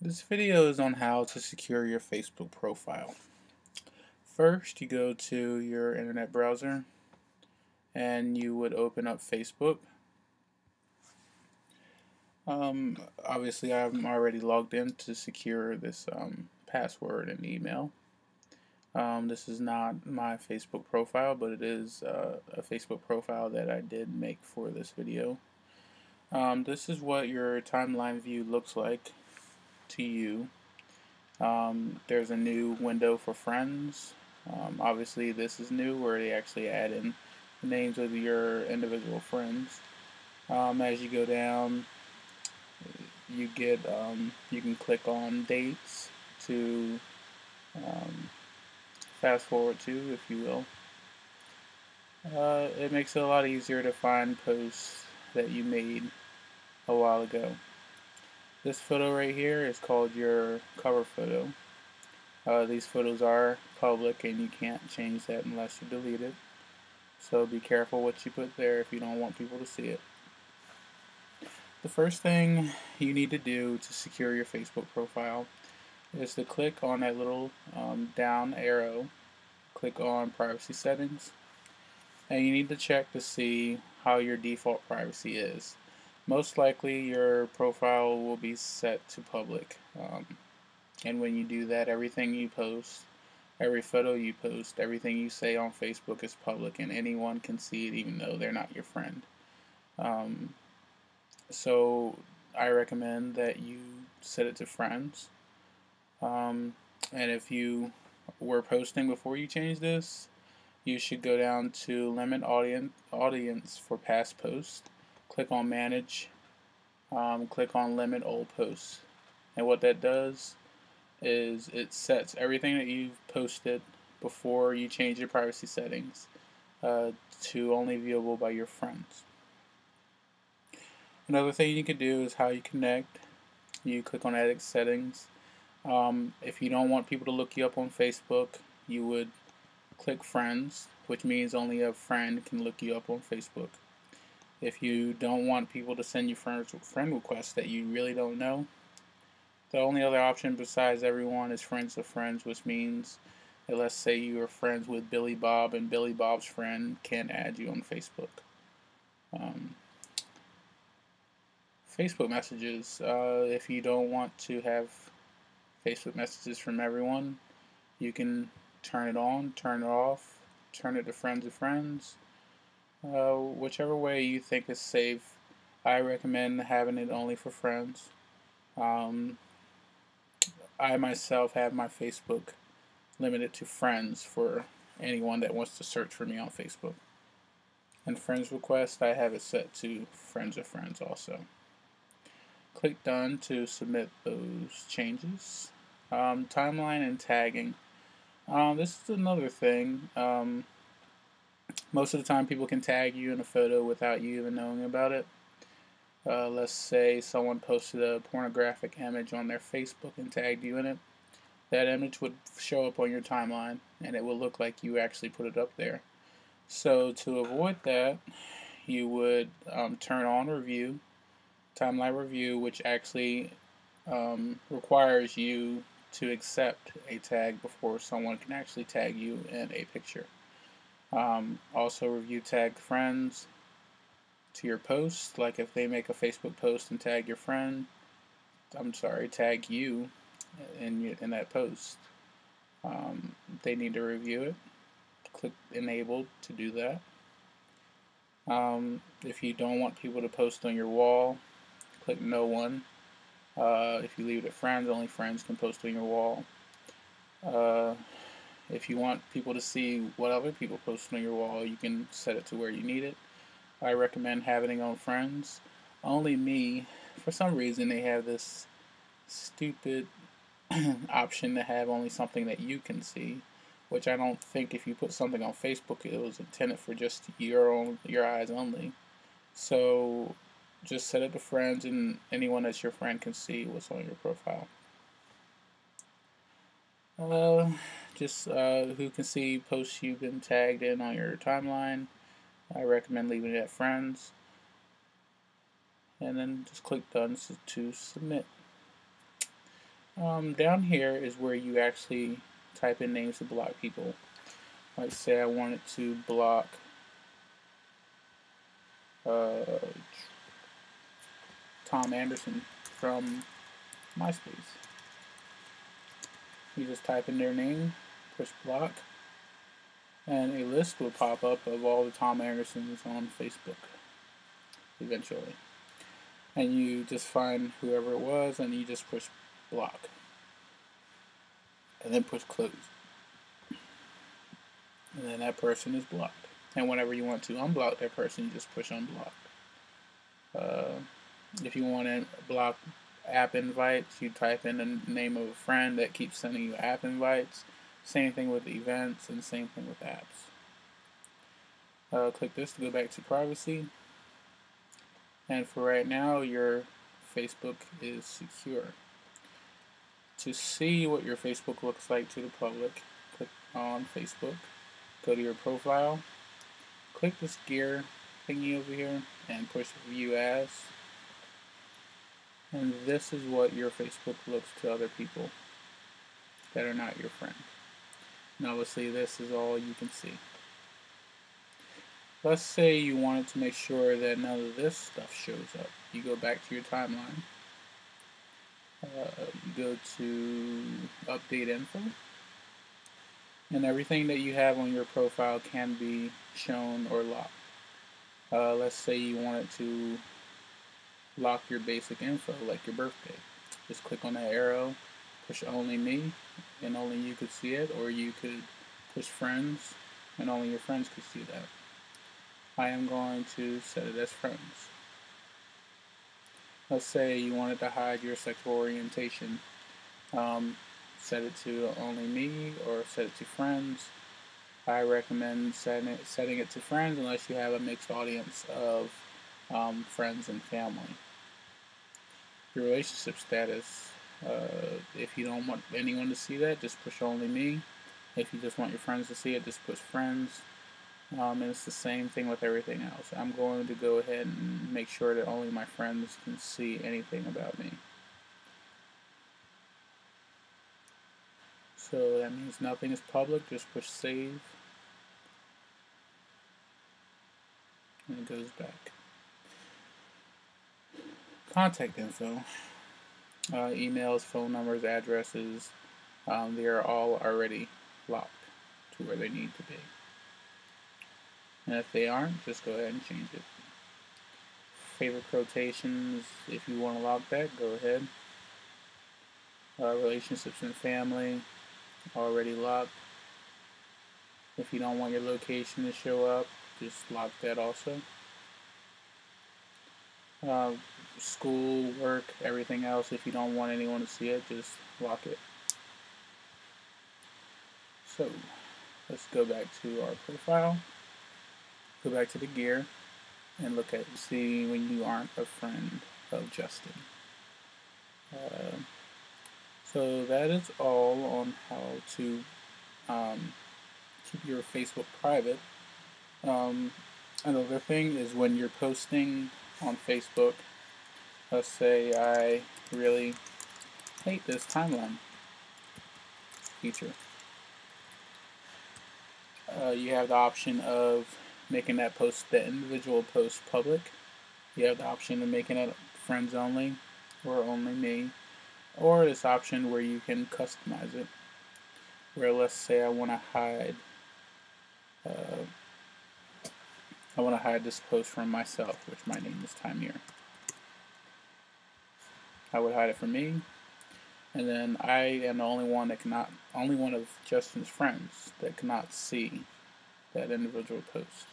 This video is on how to secure your Facebook profile. First, you go to your internet browser and you would open up Facebook. Obviously, I'm already logged in to secure this password and email. This is not my Facebook profile, but it is a Facebook profile that I did make for this video. This is what your timeline view looks like to you. There's a new window for friends. Obviously this is new, where they actually add in the names of your individual friends. As you go down, you get you can click on dates to fast forward to, if you will. It makes it a lot easier to find posts that you made a while ago. This photo right here is called your cover photo. These photos are public and you can't change that unless you delete it. So be careful what you put there if you don't want people to see it. The first thing you need to do to secure your Facebook profile is to click on that little down arrow, click on privacy settings, and you need to check to see how your default privacy is. Most likely your profile will be set to public, and when you do that, everything you post, every photo you post, everything you say on Facebook is public and anyone can see it, even though they're not your friend. So I recommend that you set it to friends, and if you were posting before you change this, you should go down to limit audience for past posts. Click on manage, click on limit old posts, and what that does is it sets everything that you've posted before you change your privacy settings to only viewable by your friends. Another thing you can do is how you connect. You click on edit settings. If you don't want people to look you up on Facebook, you would click friends, which means only a friend can look you up on Facebook. If you don't want people to send you friend requests that you really don't know, the only other option besides everyone is friends of friends, which means that, let's say you are friends with Billy Bob and Billy Bob's friend can add you on Facebook. Facebook messages. If you don't want to have Facebook messages from everyone, you can turn it on, turn it off, turn it to friends of friends. Whichever way you think is safe. I recommend having it only for friends. I myself have my Facebook limited to friends for anyone that wants to search for me on Facebook. And friends request, I have it set to friends of friends also. Click done to submit those changes. Timeline and tagging. This is another thing. Most of the time people can tag you in a photo without you even knowing about it. Let's say someone posted a pornographic image on their Facebook and tagged you in it. That image would show up on your timeline and it will look like you actually put it up there. So to avoid that, you would turn on review, timeline review, which actually requires you to accept a tag before someone can actually tag you in a picture. Also review tag friends to your post. Like if they make a Facebook post and tag your friend, tag you in that post, they need to review it. Click enable to do that. If you don't want people to post on your wall, click no one. If you leave it at friends, only friends can post on your wall. If you want people to see what other people post on your wall, you can set it to where you need it. I recommend having it on friends. Only me, for some reason, they have this stupid option to have only something that you can see, which I don't think if you put something on Facebook, it was intended for just your eyes only. So just set it to friends, and anyone that's your friend can see what's on your profile. Who can see posts you've been tagged in on your timeline. I recommend leaving it at friends, and then just click done to submit. Down here is where you actually type in names to block people. Like, say I wanted to block Tom Anderson from MySpace. You just type in their name, push block, and a list will pop up of all the Tom Andersons on Facebook eventually. And you just find whoever it was and you just push block. And then push close. And then that person is blocked. And whenever you want to unblock that person, you just push unblock. If you want to block app invites, you type in the name of a friend that keeps sending you app invites. Same thing with events and same thing with apps. Click this to go back to privacy. And for right now, your Facebook is secure. To see what your Facebook looks like to the public, click on Facebook, go to your profile, click this gear thingy over here, and push View As. And this is what your Facebook looks to other people that are not your friend. And obviously this is all you can see. Let's say you wanted to make sure that none of this stuff shows up. You go back to your timeline. You go to update info, and everything that you have on your profile can be shown or locked. Let's say you wanted to lock your basic info, like your birthday. Just click on that arrow, push only me, and only you could see it, or you could push friends, and only your friends could see that. I am going to set it as friends. Let's say you wanted to hide your sexual orientation. Set it to only me or set it to friends. I recommend setting it to friends unless you have a mixed audience of friends and family. Your relationship status. If you don't want anyone to see that, just push only me. If you just want your friends to see it, just push friends. And it's the same thing with everything else. I'm going to go ahead and make sure that only my friends can see anything about me. So that means nothing is public, just push save. And it goes back. Contact info. Emails, phone numbers, addresses, they are all already locked to where they need to be. And if they aren't, just go ahead and change it. Favorite quotations, if you want to lock that, go ahead. Relationships and family, already locked. If you don't want your location to show up, just lock that also. School, work, everything else, if you don't want anyone to see it, just lock it. So, let's go back to our profile. Go back to the gear and look at see when you aren't a friend of Justin. So that is all on how to keep your Facebook private. Another thing is when you're posting on Facebook, let's say I really hate this timeline feature. You have the option of making that post, the individual post, public. You have the option of making it friends only or only me, or this option where you can customize it, where let's say I want to hide this post from myself, which my name is Timeline. I would hide it from me, and then I am the only one that cannot, only one of Justin's friends that cannot see that individual post.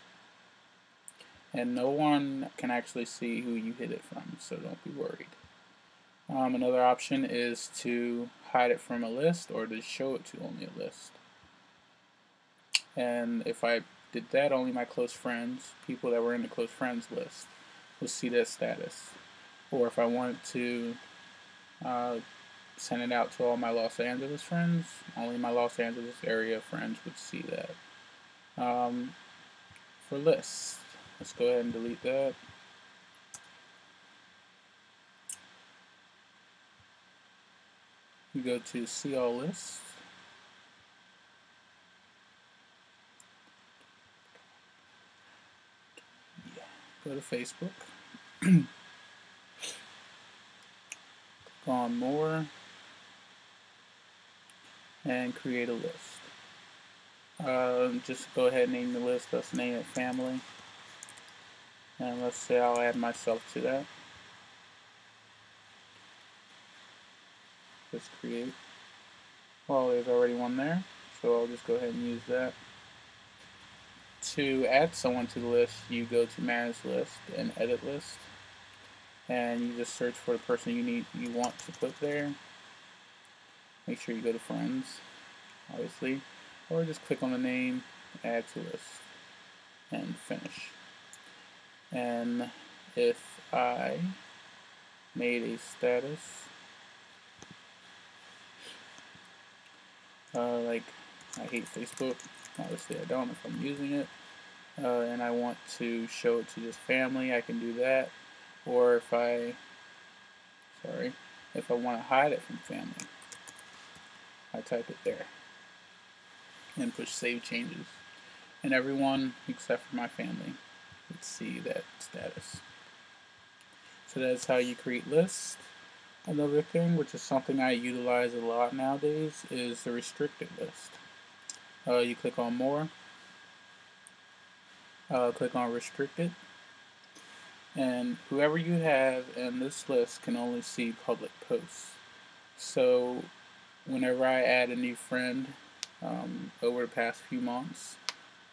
And no one can actually see who you hid it from, so don't be worried. Another option is to hide it from a list or to show it to only a list. And if I did that, only my close friends, people that were in the close friends list, will see that status. Or if I wanted to send it out to all my Los Angeles friends, only my Los Angeles area friends would see that. For lists, let's go ahead and delete that. We go to see all lists. Yeah. Go to Facebook. Click on more and create a list. Just go ahead and name the list. Let's name it family. And let's say I'll add myself to that. Just create. Well, there's already one there, so I'll just go ahead and use that. To add someone to the list, you go to Manage List and Edit List, and you just search for the person you want to put there. Make sure you go to Friends, obviously, or just click on the name, Add to List, and finish. And if I made a status, like I hate Facebook, obviously I don't if I'm using it, and I want to show it to just family, I can do that. Or if I want to hide it from family, I type it there and push save changes, and everyone except for my family would see that status. So that's how you create lists. Another thing, which is something I utilize a lot nowadays, is the restricted list. You click on More, click on Restricted, and whoever you have in this list can only see public posts. So whenever I add a new friend over the past few months,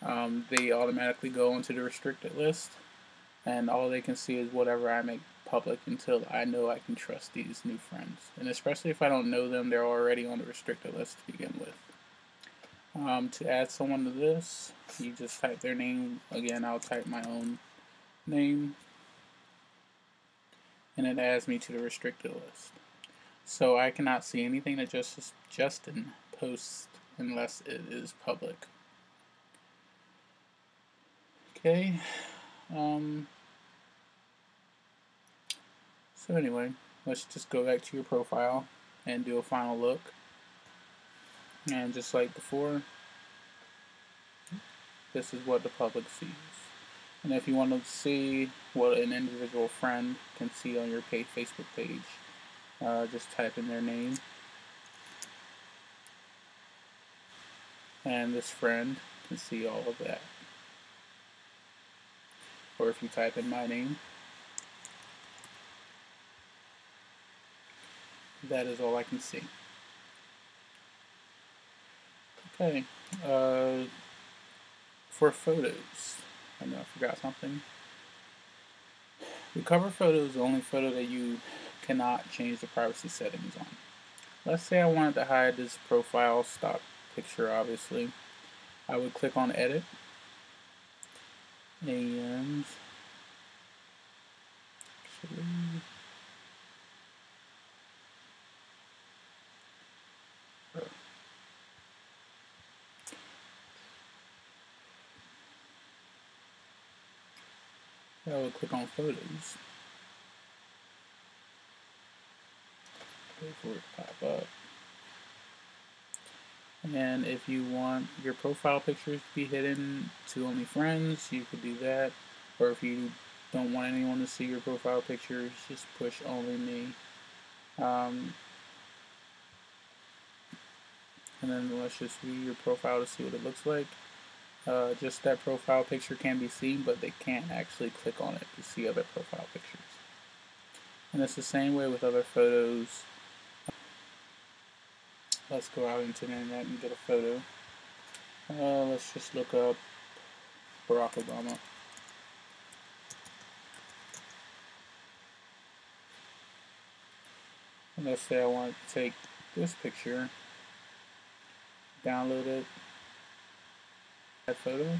they automatically go into the restricted list, and all they can see is whatever I make public until I know I can trust these new friends. And especially if I don't know them, they're already on the restricted list to begin with. To add someone to this, you just type their name. Again, I'll type my own name, and it adds me to the restricted list. So I cannot see anything that Justin posts unless it is public. Okay, so anyway, let's just go back to your profile and do a final look. And just like before, this is what the public sees. And if you want to see what an individual friend can see on your Facebook page, just type in their name. And this friend can see all of that. Or if you type in my name, that is all I can see. Okay, for photos, I know I forgot something. The cover photo is the only photo that you cannot change the privacy settings on. Let's say I wanted to hide this profile stock picture, obviously. I would click on Edit, and I will click on Photos. Wait for it to pop up. And if you want your profile pictures to be hidden to only friends, you could do that. Or if you don't want anyone to see your profile pictures, just push Only Me. And then let's just view your profile to see what it looks like. Just that profile picture can be seen, but they can't actually click on it to see other profile pictures. And it's the same way with other photos. Let's go out into the internet and get a photo. Let's just look up Barack Obama. And let's say I want to take this picture, download it, add photo,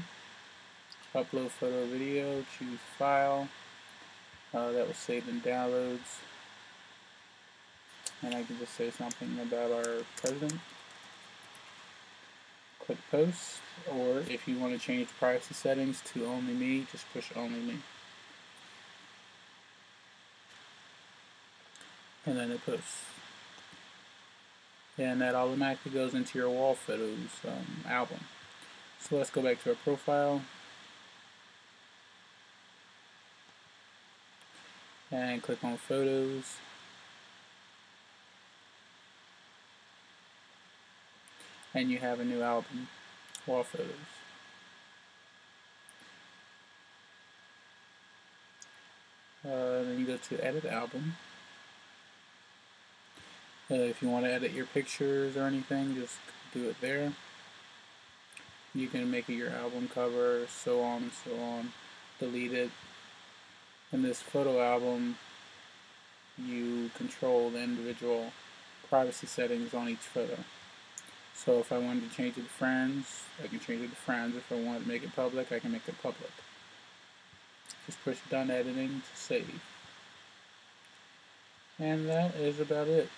upload photo video, choose file, that was saved in downloads, and I can just say something about our president, click post, or if you want to change privacy settings to Only Me, just push Only Me, and then it posts. and that automatically goes into your wall photos album. So let's go back to our profile and click on photos, and you have a new album, wall photos. Then you go to edit album. If you want to edit your pictures or anything, just do it there. You can make it your album cover, so on and so on. Delete it. In this photo album, you control the individual privacy settings on each photo. So if I wanted to change it to friends, I can change it to friends. If I wanted to make it public, I can make it public. Just push done editing to save. And that is about it.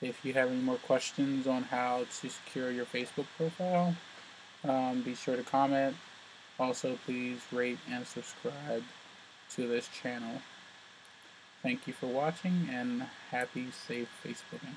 If you have any more questions on how to secure your Facebook profile, be sure to comment. Also, please rate and subscribe to this channel. Thank you for watching, and happy safe Facebooking.